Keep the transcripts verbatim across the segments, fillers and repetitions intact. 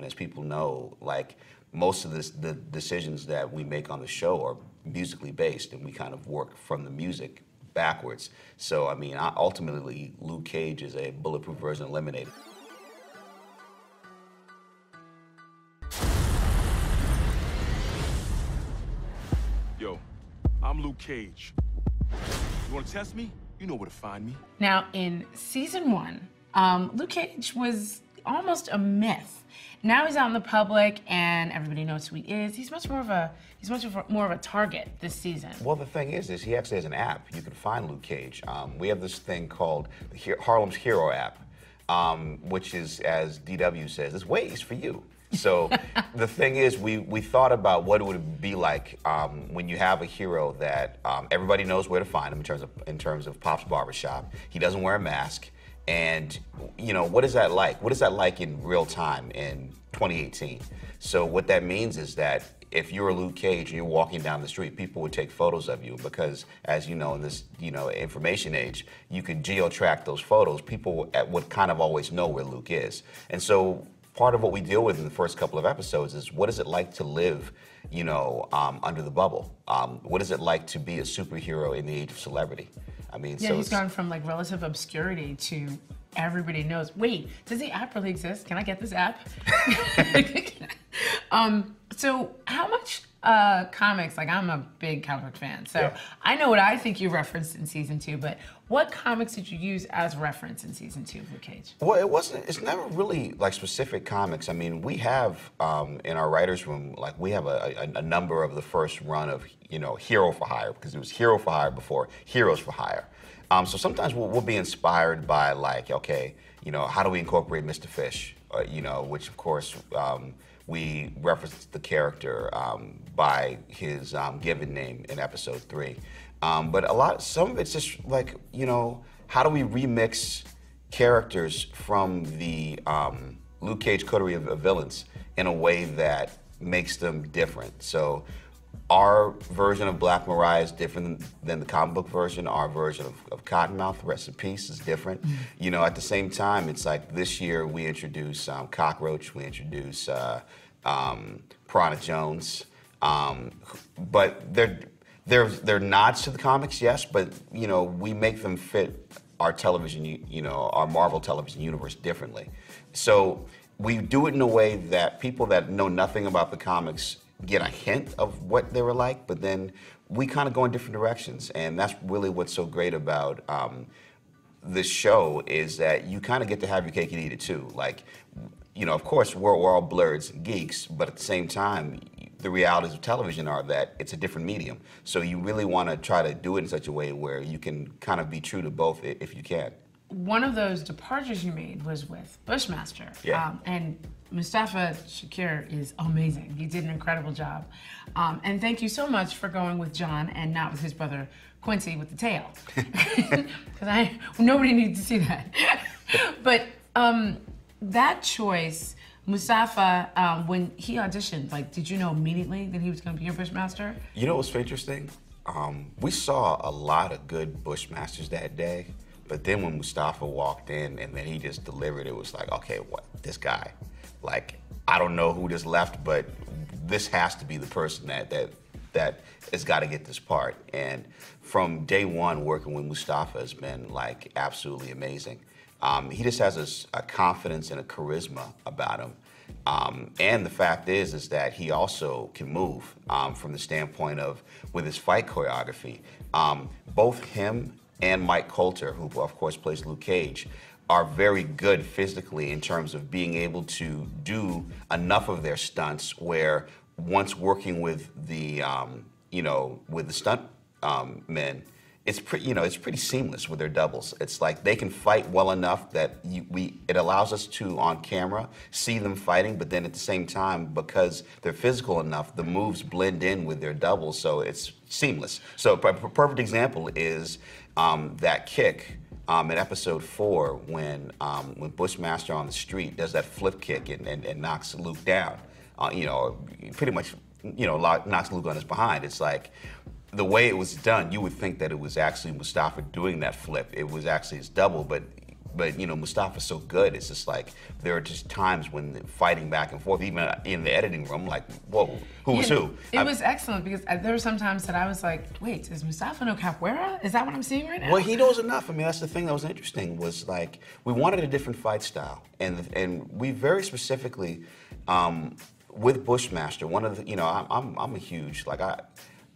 and as people know, like most of this, the decisions that we make on the show are musically based, and we kind of work from the music backwards. So, I mean, I, ultimately, Luke Cage is a bulletproof version of Lemonade. Yo, I'm Luke Cage. You want to test me? You know where to find me. Now, in season one, um, Luke Cage was almost a myth. Now he's out in the public, and everybody knows who he is. He's much more of a he's much more of a target this season. Well, the thing is, is he actually has an app. You can find Luke Cage. Um, we have this thing called the Harlem's Hero app, um, which is, as D W says, it's ways for you. So the thing is, we, we thought about what it would be like um, when you have a hero that um, everybody knows where to find him in terms of in terms of Pop's Barbershop. He doesn't wear a mask. And, you know, what is that like? What is that like in real time in twenty eighteen? So what that means is that if you're Luke Cage and you're walking down the street, people would take photos of you because, as you know, in this, you know, information age, you could geo-track those photos. People would kind of always know where Luke is. And so part of what we deal with in the first couple of episodes is what is it like to live, you know, um, under the bubble? Um, what is it like to be a superhero in the age of celebrity? I mean, yeah, so he's gone from like relative obscurity to everybody knows. Wait, does the app really exist? Can I get this app? um, so how much uh, comics? Like, I'm a big comic fan, so yeah. I know what I think you referenced in season two. But what comics did you use as reference in season two of Luke Cage? Well, it wasn't. It's never really like specific comics. I mean, we have um, in our writers' room, like we have a, a, a number of the first run of, you know, Hero for Hire, because it was Hero for Hire before Heroes for Hire. Um, so sometimes we'll, we'll be inspired by, like, okay, you know, how do we incorporate Mister Fish? Uh, you know, which of course um, we referenced the character um, by his um, given name in episode three. Um, but a lot, some of it's just like, you know, how do we remix characters from the um, Luke Cage coterie of, of villains in a way that makes them different? So our version of Black Mariah is different than the comic book version. Our version of, of Cottonmouth, rest in peace, is different. Mm-hmm. You know, at the same time, it's like this year we introduce um, Cockroach, we introduce uh, um, Piranha Jones, um, but they're, they're, they're nods to the comics, yes, but, you know, we make them fit our television, you know, our Marvel television universe differently. So we do it in a way that people that know nothing about the comics get a hint of what they were like, but then we kind of go in different directions. And that's really what's so great about um, this show, is that you kind of get to have your cake and eat it too. Like, you know, of course, we're, we're all blurs and geeks, but at the same time, the realities of television are that it's a different medium. So you really want to try to do it in such a way where you can kind of be true to both if you can. One of those departures you made was with Bushmaster. Yeah. Um, and Mustafa Shakir is amazing. He did an incredible job. Um, and thank you so much for going with John and not with his brother Quincy with the tail. Because I nobody needs to see that. But um, that choice, Mustafa, um, when he auditioned, like, did you know immediately that he was going to be your Bushmaster? You know what's interesting? Um, we saw a lot of good Bushmasters that day. But then when Mustafa walked in and then he just delivered, it was like, okay, what, this guy? Like, I don't know who just left, but this has to be the person that that that has got to get this part. And from day one, working with Mustafa has been, like, absolutely amazing. Um, he just has a, a confidence and a charisma about him. Um, and the fact is, is that he also can move um, from the standpoint of, with his fight choreography, um, both him and Mike Colter, who of course plays Luke Cage, are very good physically in terms of being able to do enough of their stunts where once working with the, um, you know, with the stunt um, men, it's pretty, you know, it's pretty seamless with their doubles. It's like they can fight well enough that you, we, it allows us to, on camera, see them fighting, but then at the same time, because they're physical enough, the moves blend in with their doubles, so it's seamless. So a perfect example is um, that kick um, in episode four when, um, when Bushmaster on the street does that flip kick and, and, and knocks Luke down, uh, you know, pretty much, you know, knocks Luke on his behind. It's like, the way it was done, you would think that it was actually Mustafa doing that flip. It was actually his double, but But, you know, Mustafa's so good, it's just like, there are just times when fighting back and forth, even in the editing room, like, whoa, who was yeah, who? It I, was excellent, because there were some times that I was like, wait, is Mustafa no capoeira? Is that what I'm seeing right now? Well, he knows enough. I mean, that's the thing that was interesting, was like, we wanted a different fight style. And, and we very specifically, um, with Bushmaster, one of the, you know, I, I'm, I'm a huge, like, I,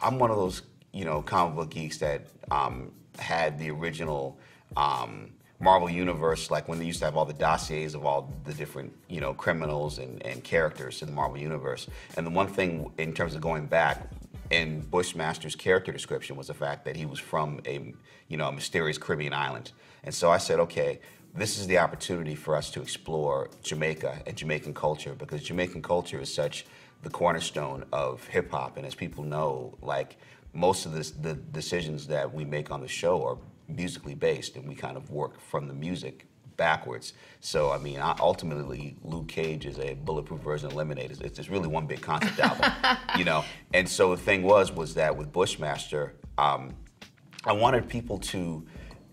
I'm one of those, you know, comic book geeks that um, had the original, um, Marvel Universe, like when they used to have all the dossiers of all the different, you know, criminals and, and characters in the Marvel Universe. And the one thing in terms of going back in Bushmaster's character description was the fact that he was from a, you know, a mysterious Caribbean island. And so I said, okay, this is the opportunity for us to explore Jamaica and Jamaican culture, because Jamaican culture is such the cornerstone of hip hop. And as people know, like most of this, the decisions that we make on the show are musically based, and we kind of work from the music backwards. So, I mean, ultimately, Luke Cage is a bulletproof version of Lemonade. It's, it's really one big concept album, you know? And so the thing was, was that with Bushmaster, um, I wanted people to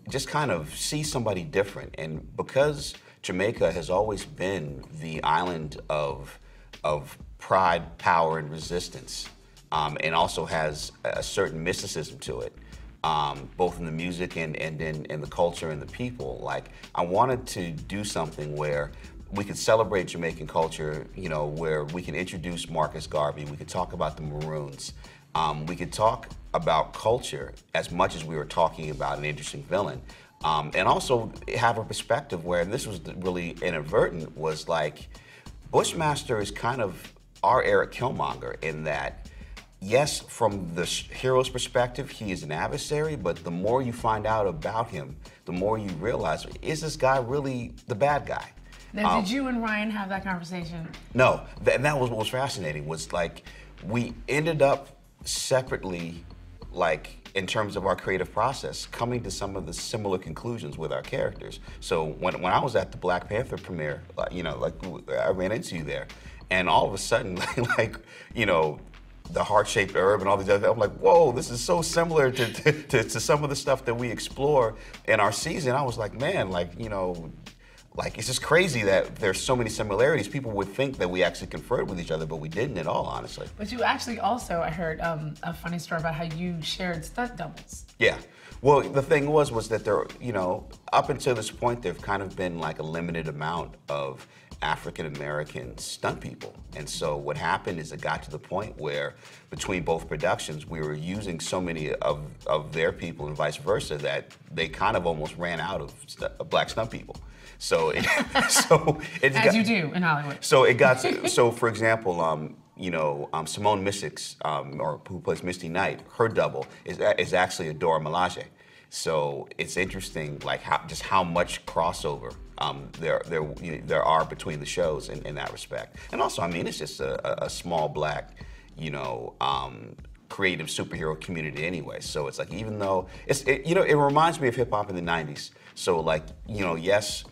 just kind of see somebody different. And because Jamaica has always been the island of, of pride, power, and resistance, um, and also has a certain mysticism to it, Um, both in the music and and in, in the culture and the people. Like, I wanted to do something where we could celebrate Jamaican culture, you know, where we can introduce Marcus Garvey, we could talk about the Maroons, um, we could talk about culture as much as we were talking about an interesting villain. Um, and also have a perspective where, and this was really inadvertent, was like, Bushmaster is kind of our Erik Killmonger in that, yes, from the hero's perspective, he is an adversary, but the more you find out about him, the more you realize, is this guy really the bad guy? Now, um, did you and Ryan have that conversation? No, th and that was what was fascinating, was like, we ended up separately, like, in terms of our creative process, coming to some of the similar conclusions with our characters. So when, when I was at the Black Panther premiere, you know, like, I ran into you there, and all of a sudden, like, like you know, the heart-shaped herb and all these other, I'm like, whoa, this is so similar to, to, to some of the stuff that we explore in our season. I was like, man, like, you know, like, it's just crazy that there's so many similarities. People would think that we actually conferred with each other, but we didn't at all, honestly. But you actually also, I heard um, a funny story about how you shared stunt doubles. Yeah. Well, the thing was, was that there, you know, up until this point, there've kind of been like a limited amount of African-American stunt people. And so what happened is it got to the point where between both productions, we were using so many of, of their people and vice versa that they kind of almost ran out of st black stunt people. So it, so it As got, you do in Hollywood. So it got, so for example, um, you know, um, Simone Missick's, um, or who plays Misty Knight, her double is, is actually a Dora Milaje. So it's interesting, like, how, just how much crossover um, there there you know, there are between the shows in, in that respect. And also, I mean, it's just a, a small black, you know, um, creative superhero community anyway. So it's like, even though it's it, you know, it reminds me of hip hop in the nineties. So like, you know, yes,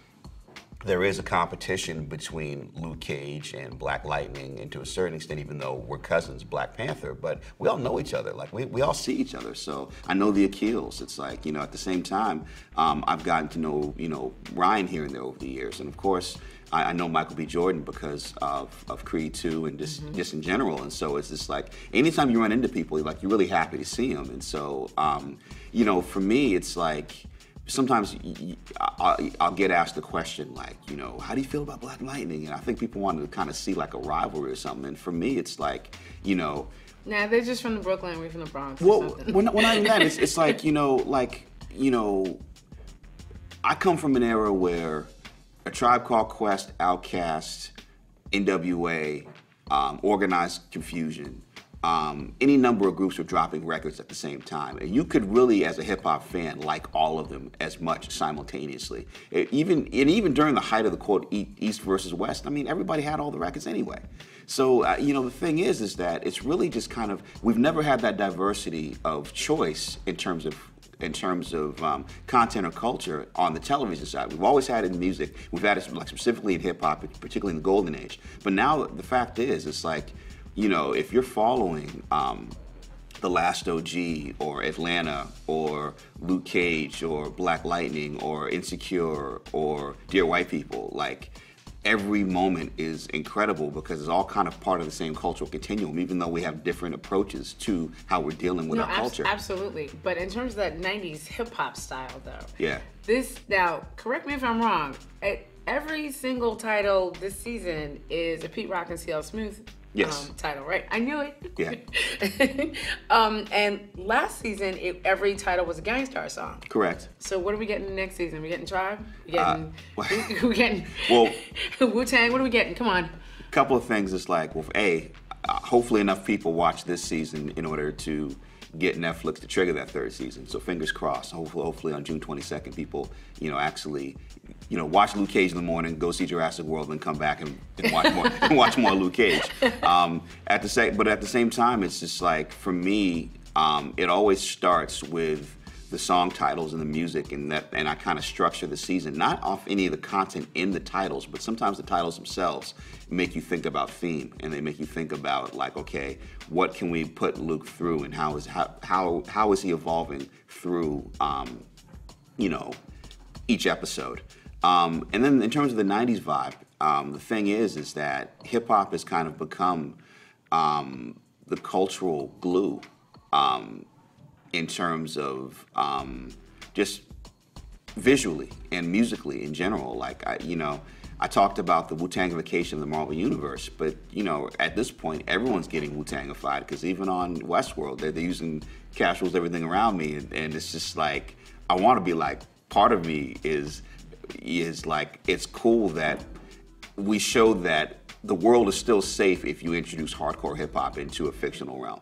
there is a competition between Luke Cage and Black Lightning, and to a certain extent, even though we're cousins, Black Panther, but we all know each other. Like, we, we all see each other. So I know the Achilles. It's like, you know, at the same time, um, I've gotten to know, you know, Ryan here and there over the years. And of course, I, I know Michael B Jordan because of, of Creed two and just, mm-hmm. just in general. And so it's just like, anytime you run into people, you're like, you're really happy to see them. And so, um, you know, for me, it's like, sometimes I'll get asked the question, like, you know, how do you feel about Black Lightning? And I think people wanted to kind of see like a rivalry or something. And for me, it's like, you know. Nah, they're just from the Brooklyn, we're from the Bronx. Well, or something. When, when I met, it's, it's like, you know, like, you know, I come from an era where A Tribe Called Quest, OutKast, N W A, um, Organized Konfusion, Um, any number of groups were dropping records at the same time. And you could really, as a hip hop fan, like all of them as much simultaneously. It even, and even during the height of the quote, East versus West, I mean, everybody had all the records anyway. So, uh, you know, the thing is, is that it's really just kind of, we've never had that diversity of choice in terms of in terms of um, content or culture on the television side. We've always had it in music. We've had it like specifically in hip hop, particularly in the golden age. But now the fact is, it's like, you know, if you're following um, The Last O G or Atlanta or Luke Cage or Black Lightning or Insecure or Dear White People. Like, every moment is incredible because it's all kind of part of the same cultural continuum, even though we have different approaches to how we're dealing with no, our ab- culture. Absolutely. But in terms of that nineties hip-hop style, though, yeah. This, now, correct me if I'm wrong, it, every single title this season is a Pete Rock and C L Smooth yes. um, title, right? I knew it. Yeah. um, and last season, it, every title was a Gang Starr song. Correct. So what are we getting next season? Are we getting Tribe? We getting, uh, we, we getting well, Wu-Tang? What are we getting? Come on. A couple of things. It's like, well, A, uh, hopefully enough people watch this season in order to get Netflix to trigger that third season. So fingers crossed. Hopefully, hopefully on June twenty-second, people, you know, actually, you know, watch Luke Cage in the morning, go see Jurassic World, and come back and, and watch more and watch more Luke Cage. Um, at the same, but at the same time, it's just like for me, um, it always starts with the song titles and the music, and that, and I kind of structure the season not off any of the content in the titles, but sometimes the titles themselves make you think about theme, and they make you think about like, okay, what can we put Luke through, and how is how how how is he evolving through, um, you know, each episode. Um, and then in terms of the nineties vibe, um, the thing is, is that hip hop has kind of become um, the cultural glue. Um, in terms of um, just visually and musically in general. Like, I, you know, I talked about the Wu-Tangification of the Marvel Universe, but, you know, at this point, everyone's getting Wu-Tangified, because even on Westworld, they're, they're using casuals, everything around me, and, and it's just like, I want to be like, part of me is, is like, it's cool that we show that the world is still safe if you introduce hardcore hip-hop into a fictional realm.